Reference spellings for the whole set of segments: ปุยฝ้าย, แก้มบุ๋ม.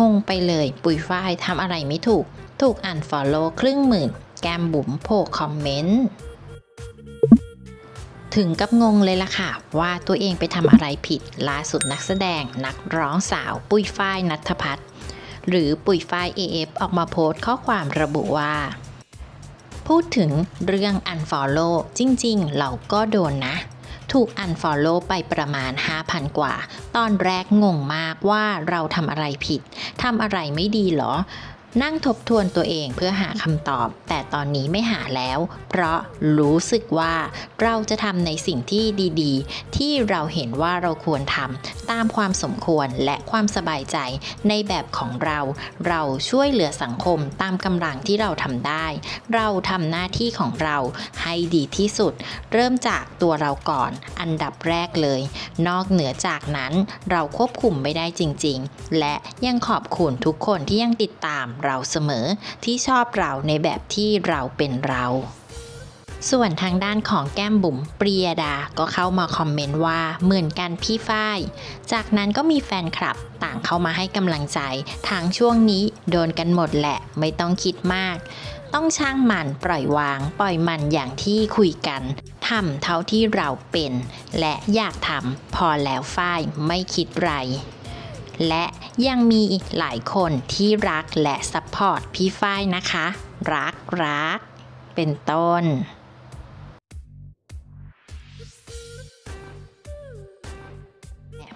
งงไปเลยปุ๋ยฝ้ายทำอะไรไม่ถูกอันฟอลโล่ครึ่งหมื่นแก้มบุ๋มโผล่คอมเมนต์ถึงกับงงเลยล่ะค่ะว่าตัวเองไปทำอะไรผิดล่าสุดนักแสดงนักร้องสาวปุ้ยฝ้ายณัฐพัฒน์หรือปุ้ยฝ้าย AF ออกมาโพสต์ข้อความระบุว่าพูดถึงเรื่อง unfollow จริงๆเราก็โดนนะถูก unfollow ไปประมาณ 5,000 กว่าตอนแรกงงมากว่าเราทำอะไรผิดทำอะไรไม่ดีหรอนั่งทบทวนตัวเองเพื่อหาคำตอบแต่ตอนนี้ไม่หาแล้วเพราะรู้สึกว่าเราจะทำในสิ่งที่ดีๆที่เราเห็นว่าเราควรทำตามความสมควรและความสบายใจในแบบของเราช่วยเหลือสังคมตามกำลังที่เราทำได้เราทำหน้าที่ของเราให้ดีที่สุดเริ่มจากตัวเราก่อนอันดับแรกเลยนอกเหนือจากนั้นเราควบคุมไม่ได้จริงๆและยังขอบคุณทุกคนที่ยังติดตามเราเสมอที่ชอบเราในแบบที่เราเป็นเราส่วนทางด้านของแก้มบุ๋มปรียดาก็เข้ามาคอมเมนต์ว่าเหมือนกันพี่ฝ้ายจากนั้นก็มีแฟนคลับต่างเข้ามาให้กำลังใจทางช่วงนี้โดนกันหมดแหละไม่ต้องคิดมากต้องช่างมันปล่อยวางปล่อยมันอย่างที่คุยกันทำเท่าที่เราเป็นและอยากทำพอแล้วฝ้ายไม่คิดไรและยังมีอีกหลายคนที่รักและซัพพอร์ตพี่ฝ้ายนะคะรักเป็นต้น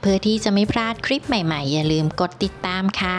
เพื่อที่จะไม่พลาดคลิปใหม่ๆอย่าลืมกดติดตามค่ะ